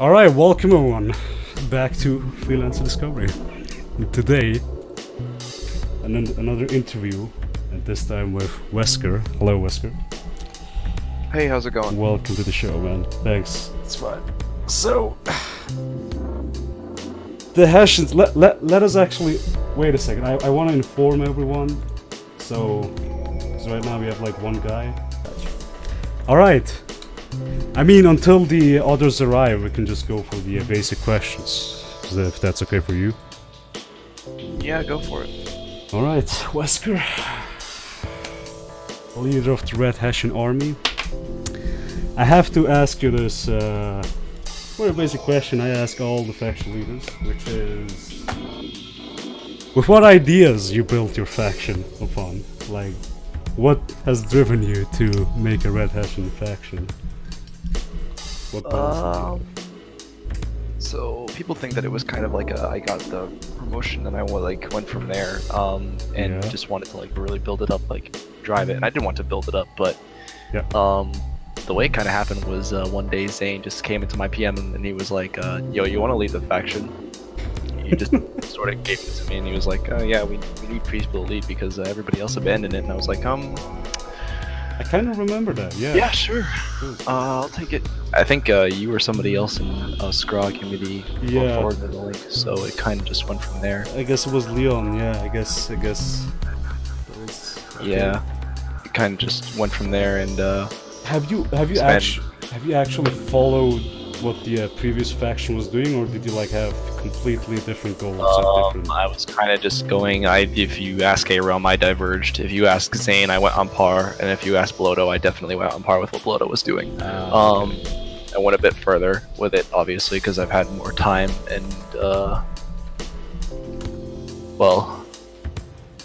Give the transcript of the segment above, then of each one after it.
Alright, welcome everyone back to Freelancer Discovery. Today, another interview, and this time with Wesker. Hello, Wesker. Hey, how's it going? Welcome to the show, man. Thanks. It's fine. So, the Hessians, let us actually... Wait a second, I want to inform everyone. So right now we have like one guy. Alright. I mean, until the others arrive, we can just go for the basic questions, if that's okay for you. Yeah, go for it. Alright, Wesker, leader of the Red Hessian army. I have to ask you this very basic question I ask all the faction leaders, which is... With what ideas you built your faction upon? Like, what has driven you to make a Red Hessian faction? So people think that it was kind of like I got the promotion and I went from there, and just wanted to really build it up, drive it. And I didn't want to build it up, but yeah. The way it kind of happened was one day Zane just came into my PM and he was like, "Yo, you want to lead the faction?" He just sort of gave it to me and he was like, "Oh yeah, we need three people to lead because everybody else abandoned it." And I was like, I kind of remember that, yeah. Yeah, sure. I'll take it. I think you or somebody else in Scrog and maybe forward to the link, so it kind of just went from there. I guess it was Leon, yeah. I guess. Okay. Yeah, it kind of just went from there, and have you actually followed what the previous faction was doing, or did you have completely different goals? I was kind of just going. If you ask A Realm, I diverged. If you ask Zane, I went on par, and if you ask Bloto, I definitely went on par with what Bloto was doing. I went a bit further with it, obviously, because I've had more time and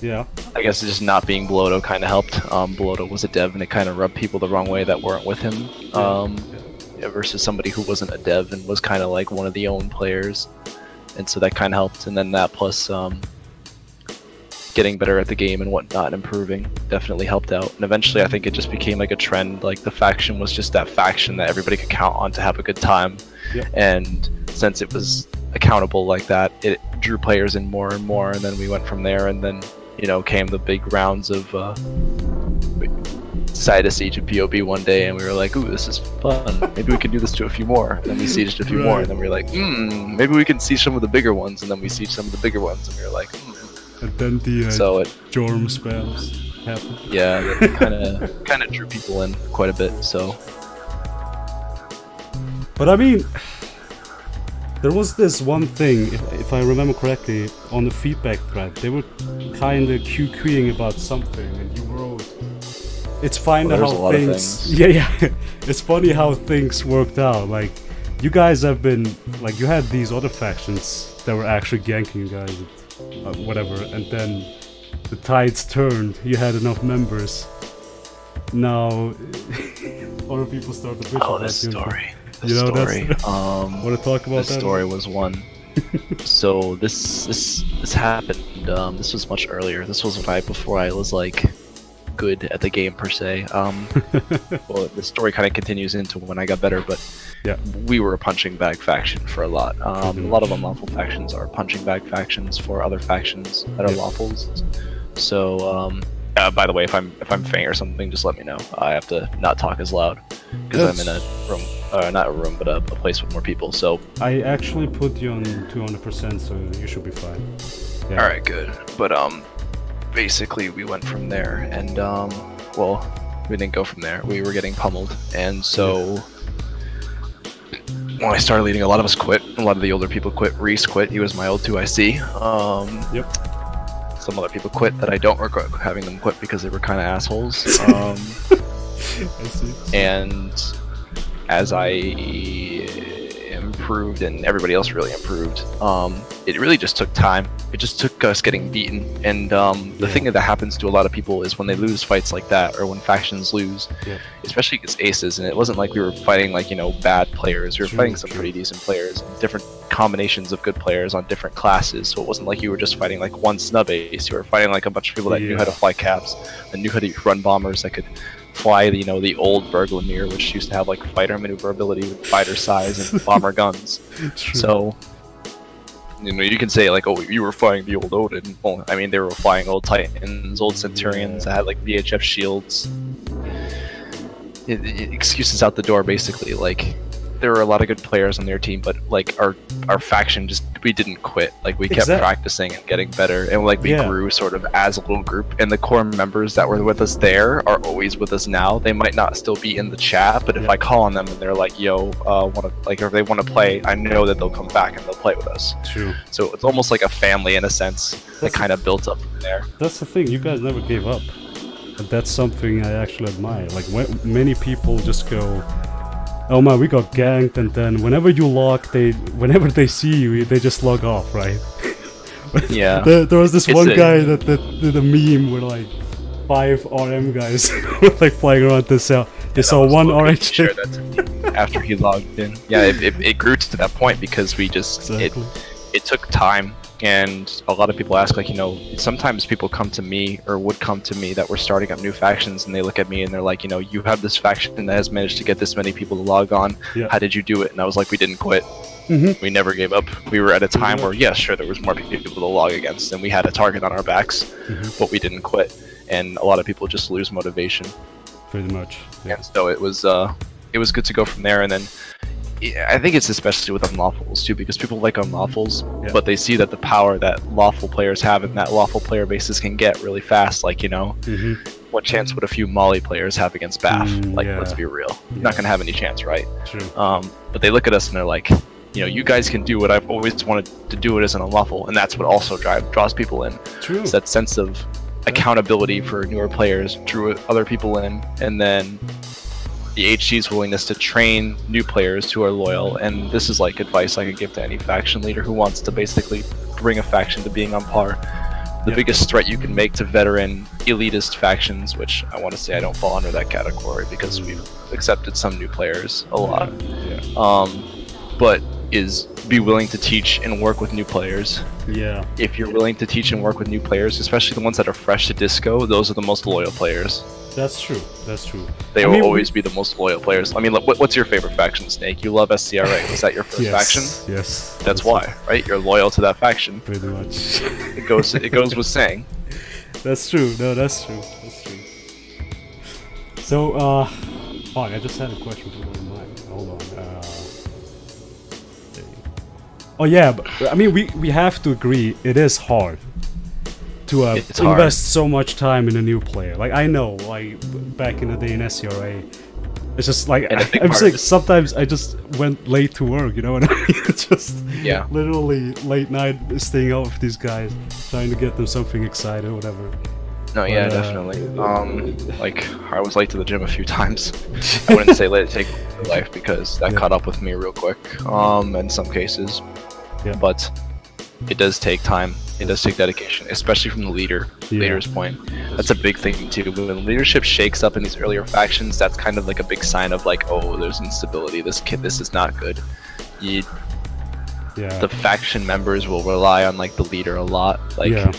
yeah. I guess just not being Bloto kind of helped. Bloto was a dev, and it kind of rubbed people the wrong way that weren't with him. Versus somebody who wasn't a dev and was kind of one of the own players, and so that kind of helped, and then that plus getting better at the game and whatnot, improving, definitely helped out. And eventually I think it just became a trend, the faction was just that faction that everybody could count on to have a good time, and since it was accountable like that, it drew players in more and more, and then we went from there, and then came the big rounds of decided to siege a POB one day, and we were like, "Ooh, this is fun. Maybe we could do this to a few more." And then we sieged a few more, and then we were like, "Maybe we can siege some of the bigger ones." And then we sieged some of the bigger ones, and we were like, And then the Jorm spams happened. Yeah, it kind of drew people in quite a bit. So, but I mean, there was this one thing, if I remember correctly, on the feedback thread, they were kind of QQing about something, and you wrote. It's fine how things, it's funny how things worked out. Like, you guys have been, you had these other factions that were actually ganking you guys, whatever, and then the tides turned. You had enough members. Now, other people start to bitch about this story. Want to talk about that? This story was one. So this happened. This was much earlier. This was right before I was good at the game per se. Well, the story kind of continues into when I got better, but yeah, we were a punching bag faction for a lot. A lot of unlawful factions are punching bag factions for other factions that are lawfuls. So by the way, if I'm fang or something, just let me know. I have to not talk as loud because I'm in a room, not a room, but a place with more people. So I actually put you on 200%, so you should be fine. Yeah. All right, good. But basically we went from there, and well, we didn't go from there, we were getting pummeled, and so when I started leading, a lot of us quit, a lot of the older people quit. Reese quit, he was my old 2IC. Some other people quit that I don't regret having them quit because they were kind of assholes. And as I improved and everybody else really improved, it really just took time. It just took us getting beaten, and the thing that happens to a lot of people is when they lose fights like that, or when factions lose, especially against aces, and it wasn't like we were fighting bad players, we were fighting some pretty decent players, different combinations of good players on different classes, so it wasn't like you were just fighting one snub ace, you were fighting a bunch of people that knew how to fly caps, and knew how to run bombers that could fly, you know, the old Berglanir, which used to have like fighter maneuverability with fighter size and bomber guns. So, you know, you can say like, oh, you were flying the old Odin. Well, I mean, they were flying old Titans, old Centurions that had like VHF shields. Excuses out the door, basically. Like, there were a lot of good players on their team, but like our faction just, we didn't quit. Like, we kept practicing and getting better, and like we grew sort of as a little group. And the core members that were with us there are always with us now. They might not still be in the chat, but if I call on them and they're like, "Yo, or if they want to play," I know that they'll come back and they'll play with us. True. So it's almost like a family in a sense that kind of built up from there. That's the thing. You guys never gave up. And that's something I actually admire. Like, many people just go, "Oh man, we got ganked," and then whenever you log, whenever they see you, they just log off, right? Yeah. there was this one guy that did a meme where like 5 RM guys were like flying around the cell. They saw one orange ship. After he logged in. Yeah, it grew to that point because we just it took time. And a lot of people ask, like, you know, sometimes people come to me or would come to me that were starting up new factions, and they look at me and they're like, you know, "You have this faction that has managed to get this many people to log on. How did you do it?" And I was like, "We didn't quit. We never gave up. We were at a time where, yeah, sure, there was more people to log against, and we had a target on our backs, but we didn't quit." And a lot of people just lose motivation. Pretty much. Yeah. And so it was good to go from there, and then. I think it's especially with unlawfuls too, because people like unlawfuls, but they see that the power that lawful players have and that lawful player bases can get really fast. Like, you know, what chance would a few Molly players have against BAF? Like, let's be real, you're not gonna have any chance, right? True. But they look at us and they're like, you know, "You guys can do what I've always wanted to do. It as an unlawful," and that's what also draws people in. True. It's that sense of accountability for newer players drew other people in, and then. The HG's willingness to train new players who are loyal, and this is like advice I could give to any faction leader who wants to basically bring a faction to being on par. The biggest threat you can make to veteran elitist factions, which I want to say I don't fall under that category because we've accepted some new players a lot, but is be willing to teach and work with new players. If you're willing to teach and work with new players, especially the ones that are fresh to disco, those are the most loyal players. That's true. That's true. They will always be the most loyal players. I mean, what's your favorite faction, Snake? You love SCRA. Was that your first faction? Yes. That's why, right? You're loyal to that faction. Pretty much. It goes with saying. That's true. No, that's true. That's true. So, fuck, I just had a question for my mind. Hold on. Oh yeah, but, I mean, we have to agree. It is hard. To invest so much time in a new player. Like, I know, like, back in the day in SCRA, it's just like, I'm just like, sometimes I just went late to work, you know, and I just literally late night staying out with these guys, trying to get them something excited or whatever. No, but, yeah, definitely. Like, I was late to the gym a few times. I wouldn't say late to take life because that caught up with me real quick, in some cases. Yeah. But it does take time. It does take dedication, especially from the leader's point. That's a big thing too. When leadership shakes up in these earlier factions, that's kind of like a big sign of like, oh, there's instability. This is not good. The faction members will rely on like the leader a lot. Like,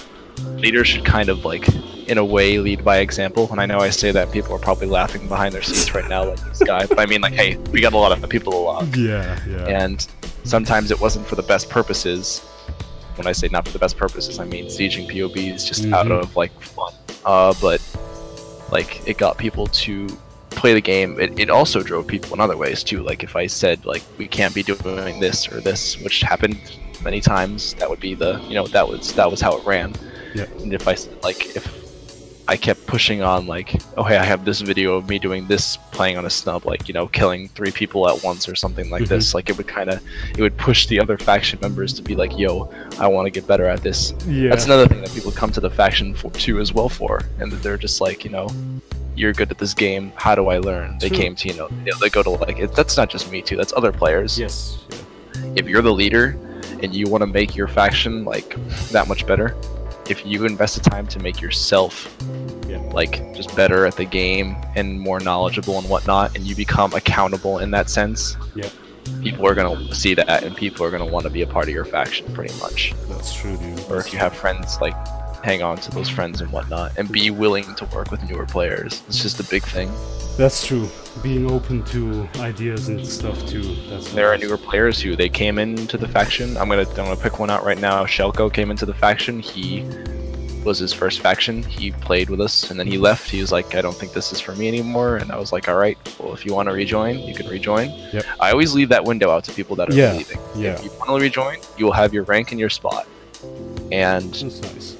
leaders should kind of like, in a way, lead by example. And I know I say that, people are probably laughing behind their seats right now, like this guy. But I mean, like, hey, we got a lot of people to log. Yeah. And sometimes it wasn't for the best purposes. When I say not for the best purposes, I mean sieging POBs just out of like fun. But like, it got people to play the game. It also drove people in other ways too. Like, if I said like, we can't be doing this or this, which happened many times, that would be the, you know, that was how it ran. And if I said like, if I kept pushing on like, oh hey, I have this video of me doing this, playing on a snub, like, you know, killing 3 people at once or something like this, like, it would push the other faction members to be like, yo, I want to get better at this. That's another thing that people come to the faction for, and that they're just like, you know, you're good at this game, how do I learn? They came to, you know, they go to like, that's not just me too, that's other players. If you're the leader and you want to make your faction like that much better, if you invest the time to make yourself like just better at the game and more knowledgeable and whatnot, and you become accountable in that sense, people are going to see that, and people are going to want to be a part of your faction, pretty much. That's true, dude. Or if you have friends like, hang on to those friends and whatnot, and be willing to work with newer players. It's just a big thing. That's true. Being open to ideas and stuff too. That's there are newer players who they came into the faction. I'm gonna pick one out right now. Shelko came into the faction. He was his first faction. He played with us and then he left. He was like, I don't think this is for me anymore. And I was like, all right, well, if you want to rejoin, you can rejoin. Yep. I always leave that window out to people that are leaving. Yeah. If you want to rejoin, you will have your rank in your spot. And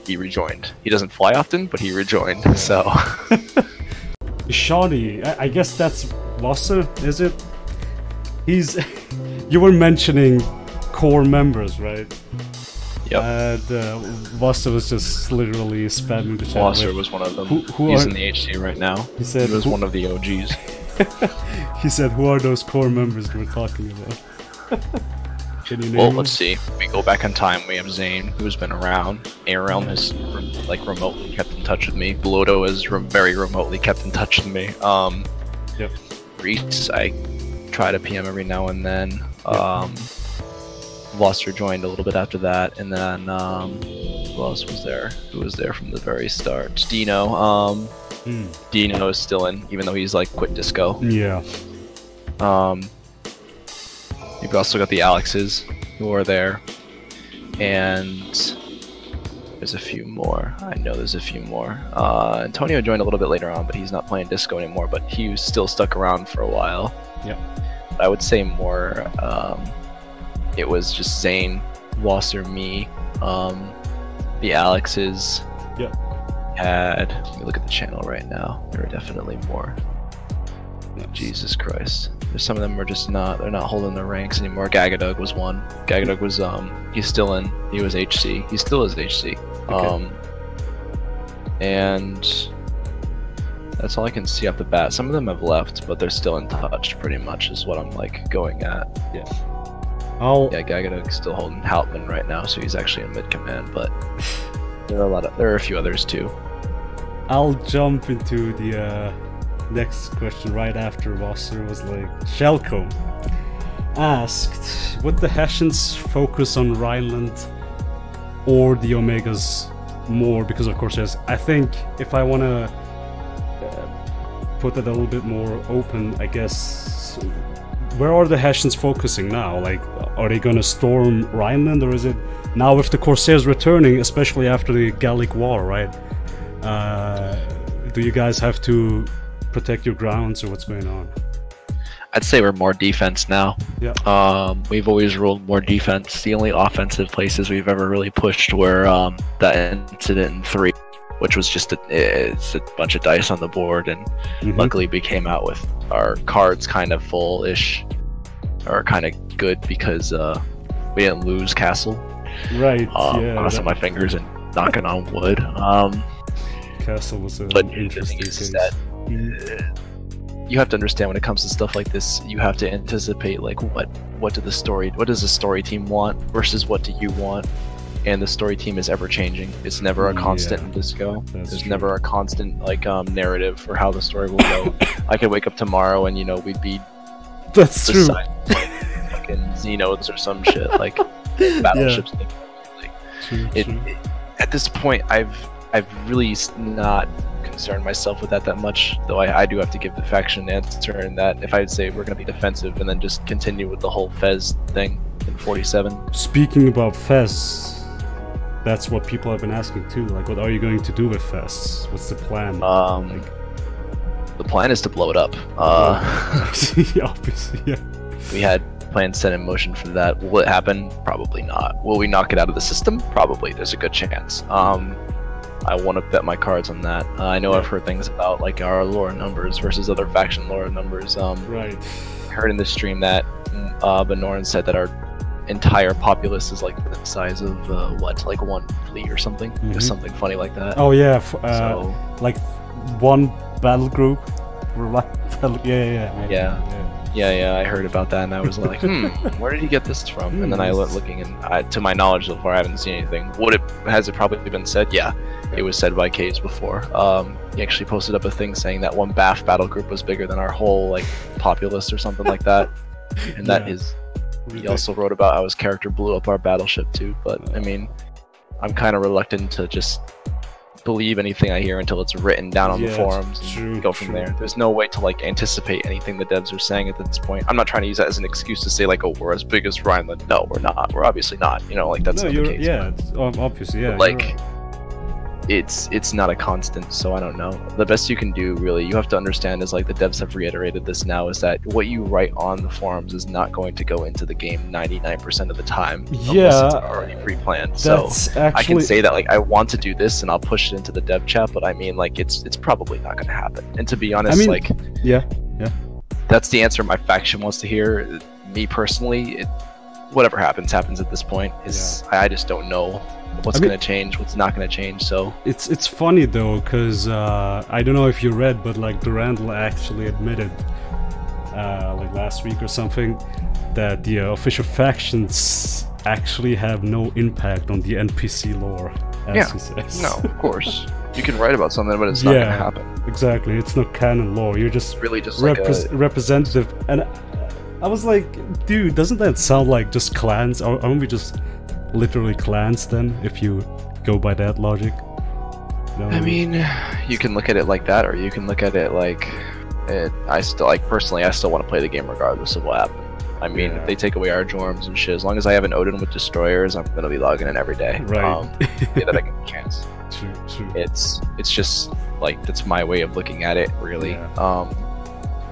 he rejoined. He doesn't fly often, but he rejoined. Yeah. So. Shawnee, I guess that's Wasser, is it? He's... you were mentioning core members, right? Yep. And Wasser was just literally spamming the chat. Wasser was one of them. He's in the HC right now. He said he was one of the OGs. He said, who are those core members we're talking about? Well, let's see. We go back in time. We have Zane, who's been around. A Realm has remotely kept in touch with me. Bloto is very remotely kept in touch with me. Yep. Reese, I try to PM every now and then. Yep. Wasser joined a little bit after that, and then who else was there? Who was there from the very start? Dino. Dino is still in, even though he's like quit disco. Yeah. You've also got the Alexes who are there, and there's a few more. I know there's a few more. Antonio joined a little bit later on, but he's not playing disco anymore, but he was still stuck around for a while. Yeah. I would say more, it was just Zane, Wasser, me, the Alexes. Yeah. Let me look at the channel right now. There are definitely more. Yes. Jesus Christ. Some of them are just not, they're not holding their ranks anymore. Gagadug was one. Gagadug was, he's still in, he was HC. He still is HC. Okay. And that's all I can see off the bat. Some of them have left, but they're still in touch pretty much is what I'm like going at. Yeah. Oh. Yeah, Gagadug's still holding Houtman right now, so he's actually in mid-command, but there are a lot of, there are a few others too. I'll jump into the, next question right after Wasser was like, Shelko asked, would the Hessians focus on Rhineland or the Omegas more because of Corsairs? I think if I want to put that a little bit more open, I guess, where are the Hessians focusing now? Like, are they going to storm Rhineland, or is it now with the Corsairs returning, especially after the Gallic War, right? Do you guys have to protect your grounds, or what's going on? I'd say we're more defense now. Yeah. We've always ruled more defense. The only offensive places we've ever really pushed were that incident in 3, which was just a bunch of dice on the board, and luckily we came out with our cards kind of full-ish, or kind of good, because we didn't lose Castle. Right. Yeah. Crossing my fingers and knocking on wood. Castle was an interesting case. You have to understand, when it comes to stuff like this, you have to anticipate like what does the story team want versus what do you want, and the story team is ever changing. It's never a constant in disco. There's never a constant like narrative for how the story will go. I could wake up tomorrow and, you know, we'd be fucking Xenodes or some shit, like battleships. Yeah. True. At this point, I've really not concerned myself with that much, though I do have to give the faction an answer in that if I'd say we're going to be defensive and then just continue with the whole Fez thing in 47. Speaking about Fez, that's what people have been asking too. Like, what are you going to do with Fez? What's the plan? The plan is to blow it up. Obviously, yeah. We had plans set in motion for that. Will it happen? Probably not. Will we knock it out of the system? Probably. There's a good chance. I want to bet my cards on that. I know I've heard things about like our lore numbers versus other faction lore numbers. Right. I heard in the stream that Benorin said that our entire populace is like the size of like one fleet or something, just something funny like that. Oh yeah, like one battle group. Yeah, I heard about that, and I was like, where did he get this from? And then I went looking, and to my knowledge so far, I haven't seen anything. Has it probably been said? Yeah, it was said by Kaze before. He actually posted up a thing saying that one BAF battle group was bigger than our whole like populace or something like that. And that is, he also wrote about how his character blew up our battleship too. But I mean, I'm kind of reluctant to just believe anything I hear until it's written down on the forums. True, go from there. There's no way to like anticipate anything the devs are saying at this point. I'm not trying to use that as an excuse to say like, oh, we're as big as Rhineland. No, we're not. We're obviously not. You know, like that's not the case. Yeah, it's obviously, yeah. But, like, it's not a constant, so I don't know. The best you can do, really, you have to understand is like the devs have reiterated this now, is that what you write on the forums is not going to go into the game 99% of the time unless it's already pre-planned. So I can say that like I want to do this and I'll push it into the dev chat, but I mean like it's probably not going to happen. And to be honest, I mean, like that's the answer my faction wants to hear. Me personally, whatever happens at this point. Is I just don't know what's going to change, what's not going to change. So it's funny though, because I don't know if you read, but like Durandal actually admitted like last week or something that the official factions actually have no impact on the NPC lore, as he says. No, of course. You can write about something, but it's not going to happen. Exactly, it's not canon lore. You're just really just like a representative. And I was like, dude, doesn't that sound like just clans? Aren't we just literally clans then, if you go by that logic? No. I mean, you can look at it like that, or you can look at it like I still like personally, I still want to play the game regardless of what happened. I mean, if they take away our Jorms and shit, as long as I have an Odin with destroyers, I'm gonna be logging in every day. Right. That I get a chance. True, true. It's just like that's my way of looking at it, really. Yeah.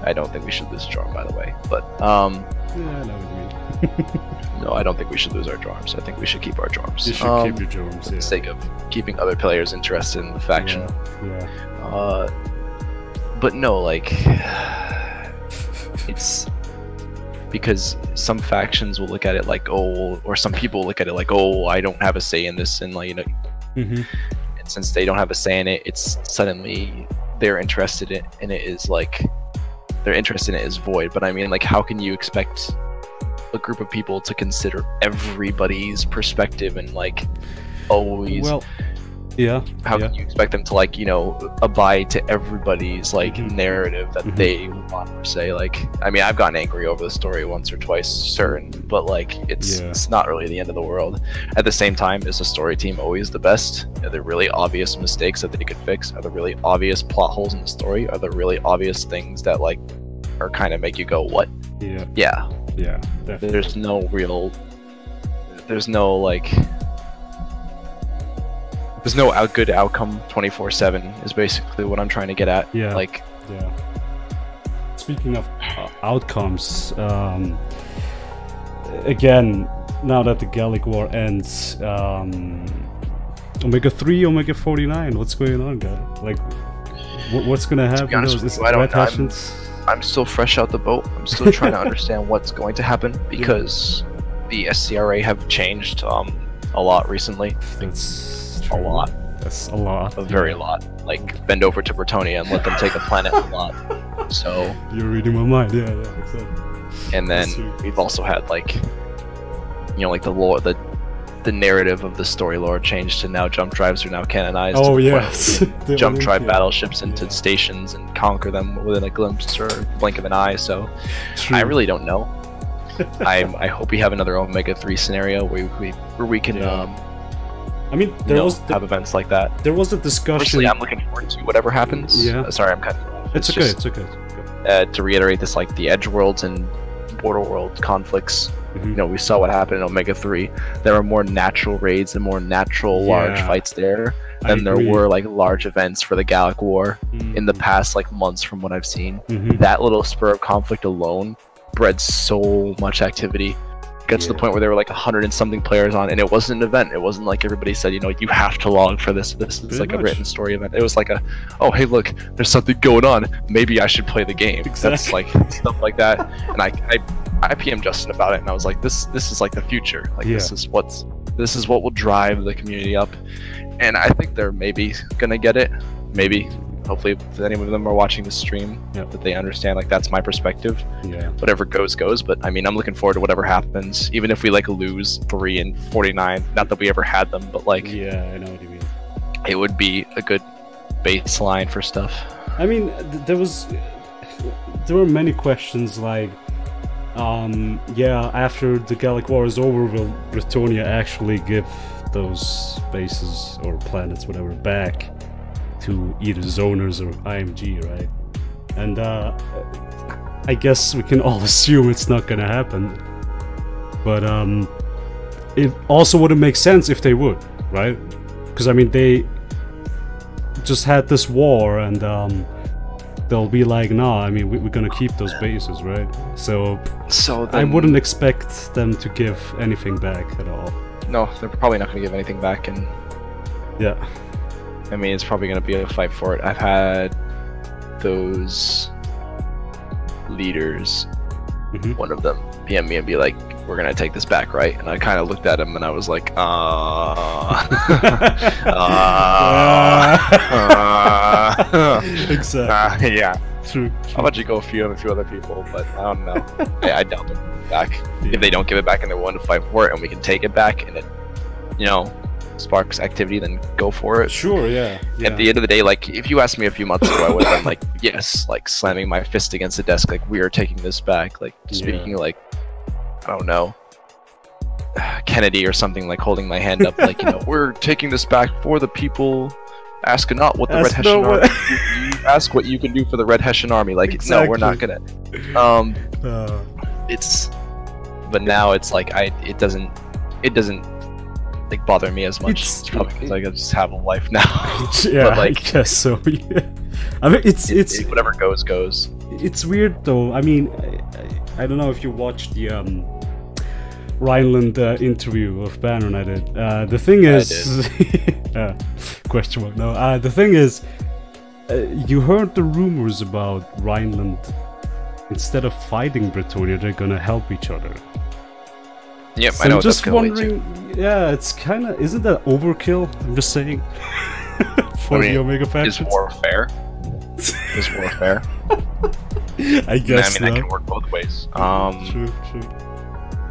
I don't think we should lose Jorm, by the way, but yeah, I know what you mean. No, I don't think we should lose our Jorms. I think we should keep our Jorms. You should keep your Jorms, for the sake of keeping other players interested in the faction. Yeah. But no, like it's because some factions will look at it like, oh, or some people look at it like, oh, I don't have a say in this, and like, you know, and since they don't have a say in it, it's suddenly they're interested in, and it is like. Their interest in it is void. But I mean, like, how can you expect a group of people to consider everybody's perspective and like always how can you expect them to like, you know, abide to everybody's like narrative that they want to say? Like, I mean, I've gotten angry over the story once or twice, certain, but like it's not really the end of the world. At the same time, is the story team always the best? Are there really obvious mistakes that they could fix? Are there really obvious plot holes in the story? Are there really obvious things that like are kind of make you go, what? Yeah, definitely. There's no good outcome 24/7 is basically what I'm trying to get at. Yeah. Like, yeah. Speaking of outcomes, again, now that the Gallic War ends, Omega 3, Omega 49, what's going on, guy? Like, what's going to happen? To be honest with you, I don't know. I'm still fresh out the boat. I'm still trying to understand what's going to happen, because the SCRA have changed a lot recently. A lot. That's a lot. A very lot. Like, bend over to Bretonnia and let them take a planet a lot. So... You're reading my mind, yeah, exactly. And then we've also had, like, you know, like the lore, the narrative of the story lore changed to now jump drives are now canonized. Oh, yes. Jump drive battleships into stations and conquer them within a glimpse or blink of an eye, so... True. I really don't know. I hope we have another Omega 3 scenario where we can... I mean, there was have events like that. There was a discussion. Personally, I'm looking forward to whatever happens. Yeah. Sorry, I'm cutting. It's okay. To reiterate this, like the Edge Worlds and Border World conflicts. You know, we saw what happened in Omega 3. There were more natural raids and more natural large fights there than there were like large events for the Gallic War in the past like months from what I've seen. That little spur of conflict alone bred so much activity. Got to the point where there were like 100 and something players on, and it wasn't an event. It wasn't like everybody said, you know, you have to log for this. This is like a written story event. It was like a, oh hey look, there's something going on. Maybe I should play the game. Exactly. That's like stuff like that. And I PM'd Justin about it, and I was like, this is like the future. Like this is what will drive the community up. And I think they're maybe gonna get it. Maybe. Hopefully, if any of them are watching the stream, that they understand, like, that's my perspective. Yeah. Whatever goes, goes. But, I mean, I'm looking forward to whatever happens. Even if we, like, lose 3 and 49. Not that we ever had them, but, like... Yeah, I know what you mean. It would be a good baseline for stuff. I mean, there were many questions, like... after the Gallic War is over, will Bretonnia actually give those bases or planets, whatever, back? to either Zoners or IMG, right? And I guess we can all assume it's not gonna happen. But it also wouldn't make sense if they would, right? Because I mean, they just had this war, and they'll be like, nah, I mean, we're gonna keep those bases, right? So I wouldn't expect them to give anything back at all. No, they're probably not gonna give anything back, and yeah, I mean, it's probably gonna be a fight for it. I've had those leaders, one of them PM me and be like, we're gonna take this back, right? And I kind of looked at him and I was like, exactly. Yeah. True. I'll let you go a few other people, but I don't know. Yeah, I doubt they'll give it back. Yeah. If they don't give it back and they're willing to fight for it, and we can take it back, and it, you know, sparks activity, then go for it. Sure. Yeah. At the end of the day, like, if you asked me a few months ago, I would have been like, yes, like slamming my fist against the desk, like, we are taking this back. Like, speaking like, I don't know, Kennedy or something, like holding my hand up, like, you know, we're taking this back for the people. Ask not what the Red Hessian army. You ask what you can do for the Red Hessian army. Like, exactly. No, we're not gonna. It's, but now it's like it doesn't like bother me as much. It's probably because I just have a life now. Yeah, but like, I guess so. Yeah. I mean, it's whatever goes goes. It's weird though. I mean, I don't know if you watched the Rhineland interview of Banner and I did. The thing is, question mark. No, the thing is, you heard the rumors about Rhineland. Instead of fighting Bretonnia, they're gonna help each other. Yep, so I know. I'm just wondering. Yeah, it's kind of, isn't that overkill? I'm just saying. For the Omega factions. Is warfare? Is warfare? I guess. I mean, that can work both ways. True.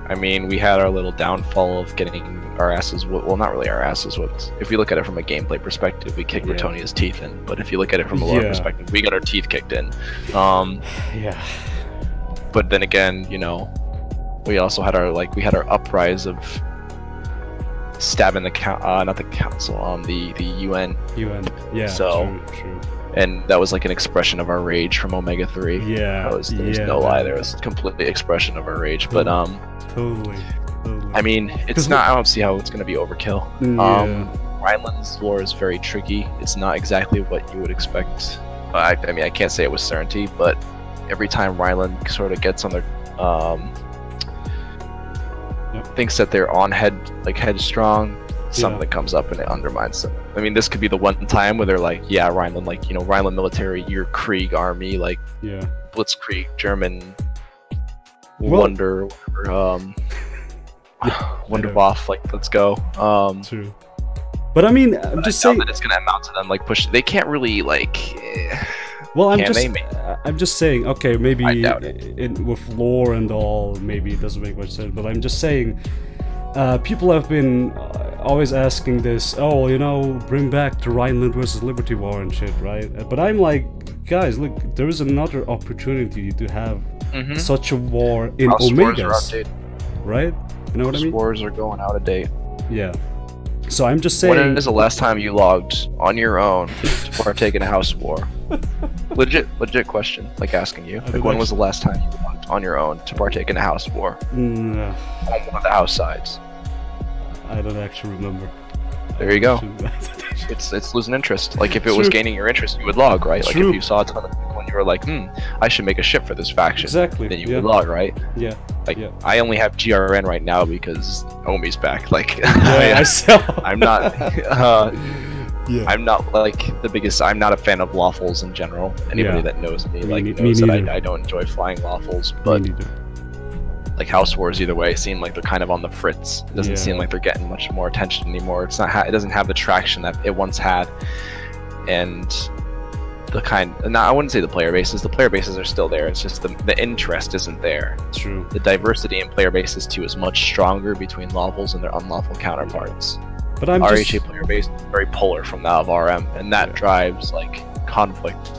I mean, we had our little downfall of getting our asses whipped. Well, not really our asses whipped. If we look at it from a gameplay perspective, we kicked Bretonnia's teeth in. But if you look at it from a lore perspective, we got our teeth kicked in. Yeah. But then again, you know, we also had our, like, we had our uprise of stabbing the not the council, the UN. UN. Yeah. So. True. And that was like an expression of our rage from Omega 3. Yeah, there's no lie. There was completely expression of our rage. But totally. I mean, it's not. I don't see how it's going to be overkill. Yeah. Rhineland's lore is very tricky. It's not exactly what you would expect. I mean, I can't say it with certainty, but every time Rhineland sort of gets on their thinks that they're on headstrong. Something comes up and it undermines them. I mean, this could be the one time where they're like, yeah, Rhineland, like, you know, Rhineland military, your Krieg army, like, Blitzkrieg, German, Wonder, whatever, Wunderwaff, like, let's go. True. But I mean, I'm just saying that it's going to amount to them, like, push. They can't really, like, well, I'm just saying, okay, maybe with lore and all, maybe it doesn't make much sense, but I'm just saying, people have been always asking this, oh, you know, bring back the Rhineland versus Liberty War and shit, right? But I'm like, guys, look, there is another opportunity to have such a war in Omegas, right? You know what I mean? Wars are going out of date. Yeah. So I'm just saying. When is the last time you logged on your own to partake in a house war? Legit question, like asking you. Like, when was the last time you logged on your own to partake in a house war? On one of the house sides. I don't actually remember. There you go. It's losing interest. Like, if it was gaining your interest, you would log, right? Like, if you saw a ton of people and you were like, I should make a ship for this faction. Exactly. Then you would log, right? Yeah. Like, I only have GRN right now because Omi's back. Like, I'm not. I'm not like the biggest. I'm not a fan of lawfuls in general. Anybody that knows me, like, knows that I don't enjoy flying lawfuls, but. Like, house wars either way seem like they're kind of on the fritz. It doesn't seem like they're getting much more attention anymore. It's not it doesn't have the traction that it once had, and the I wouldn't say the player bases are still there. It's just the interest isn't there. True. The diversity in player bases too is much stronger between lawfuls and their unlawful counterparts. But I'm RHA player base is very polar from that of RM, and that drives like conflict